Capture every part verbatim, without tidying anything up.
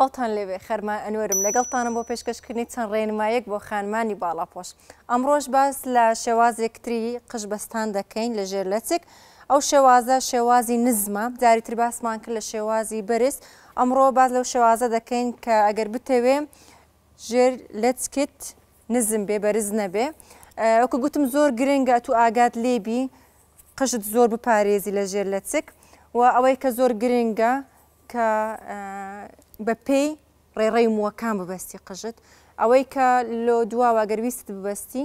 خڵتان لێوێ خەرما ئەنوەرم لەگەڵتانم بۆ پێشکەشکردنی چەند ڕێنماییەک بۆ خانمانی باڵاپۆش. ئەمڕۆژ باس لە شێوازێکتری قشبەستان دەکەین لە ژێرلەچێک. ئەو شێوازە شێوازی نزمە، جاریتر باسمان کرد لە شێوازی بەرز. ئەمڕۆ باز لەو شێوازە دەکەین کە ئەگەر بتەوێ ژێرلەچکت نزم بێ، بەرز نەبێ. وەکو گوتم زۆر گرنگە تو ئاگات لێبی قشت زۆر بپارێزی لە ژێرلەچێک و ئەوەی کە زۆر گرنگە کە بە پێی ڕێڕێی مووەکان ببەستی قژت، ئەوەی کە لۆ دواوە ئەگەر ویست ببەستی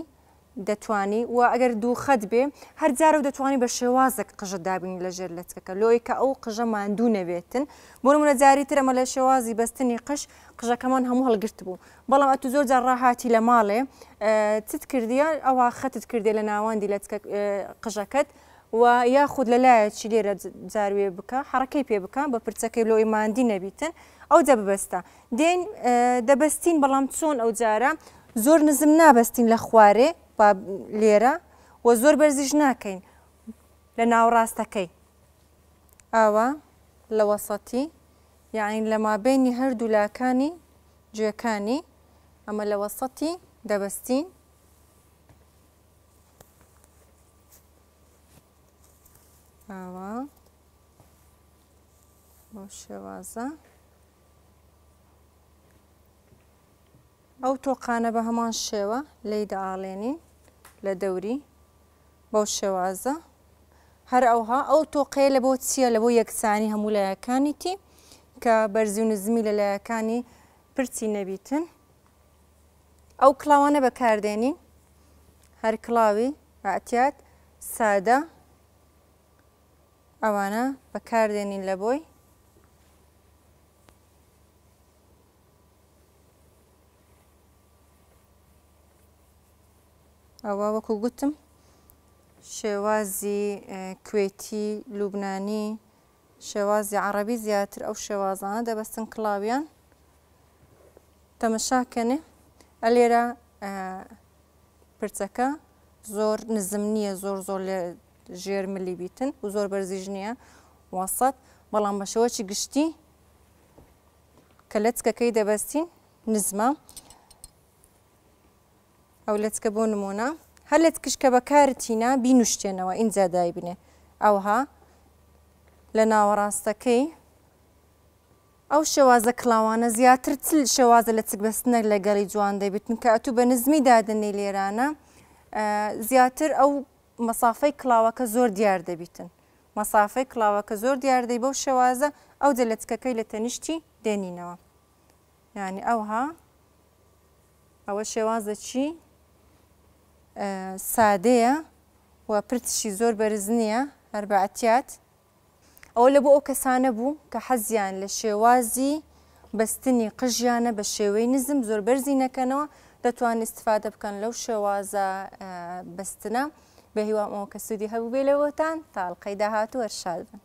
دەتوانی و ئەگەر دوو خەت بێ هەرجارە و دەتوانانی بە شێوازێک قژە دابین لە ژێرلەچکەکە، لۆی کە ئەو قژە ماندوو نەبێتن. بۆ نمونە جاریتر ئەمە لە شێوازی بەستنی قش قژەکەمان هەموو هەڵگرت بوو، بەڵام ئەتو زۆر جار ڕاهاتی لە ماڵێ چت کردیە ئەوە خەتت کردێ لە ناوەندی لەچکە قژەکەت و یاخود لەلایەکی لێرە جاروێ بکە، حرەکەی پێ بکەن بە پرچەکەی لۆی ماندی نەبیتن، ئەو دەببەستە دێن دەبەستین. بەڵام چۆن ئەو جارە زۆر نزم نابەستین لە خوارێ لێرە و زۆر بەرزیش ناکەین لە ناوڕاستەکەی، ئاوا لە وەسەتی، یاعنی لە مابینی هەردوو لاکانی گوێەکانی، ئەمە لە وەسەتی دەبەستین. ئاوا بۆ شێوازە ئەو تۆقانە بە هەمان شێوە لێی داڵێنین لە دەوری بەو شێوازە. هەر ئەوها ئەو تۆقەیە لە بۆ چییە؟ لە بۆ یەکسانی هەموو لایەکانیتی کە بەرزی و نزمی لە لایەکانی پرچی نەبیتن. ئەو کلاوانە بەکاردێنین، هەر کلاوی ئاعتیات سادە ئەوانە بەکاردێنین لە بۆی ئەوە وەکو گوتم شێوازی کوێتی، لوبنانی، شێوازی عەرەبی زیاتر ئەو شێوازانە دەبەستن کڵاویان. تەمەشاکەنێ ئەلێرە پرچەکە زۆر نزم نییە، زۆر زۆر لە ژێر ملی بیتن و زۆر بەرزیژ نییە وەسەت، بەڵام بە شێوەی گشتی کە لەچکەکەی دەبەستین نزمە. ئەو لەچکە بۆ نمونە هەر لەچکش کە بەکارتینا بینوشتێنەوە ئینجا دایبنێ، ئەوها لە ناوەڕاستەکەی ئەو شێوازە کڵاوانە زیاتر چل شێوازە لەچک بەستنە لەگەڵی جوان دەیبتن کە ئەتوو بە نزمی دادنێ لێرانە زیاتر ئەو مەسافەی کڵاوەکە زۆر دیار دەبیتن، مەسافەی کڵاوەکە زۆر دیار دەی بەو شێوازە. ئەو جە لەچکەکەی لە تەنیشتی دێنینەوە، یعنی ئەوها ئەوە شێوازە چی؟ سادەیە و پرتشی زۆر بەرز نییە، هەر بە ئەتیات. ئەوە لە بۆ ئەو کەسانە بوو کە حەزیان لە شێوازی بەستنی قژیانە بە شێوەی نزم زۆر بەرزی نەکەنەوە، دەتوان استفادە بکەن لەو شێوازە بەستنە. بە هیوام ئەوە کە سوودی هەبوو بێ لەوەتان. تا ئەڵقەی داهاتوو وەرشاد بن.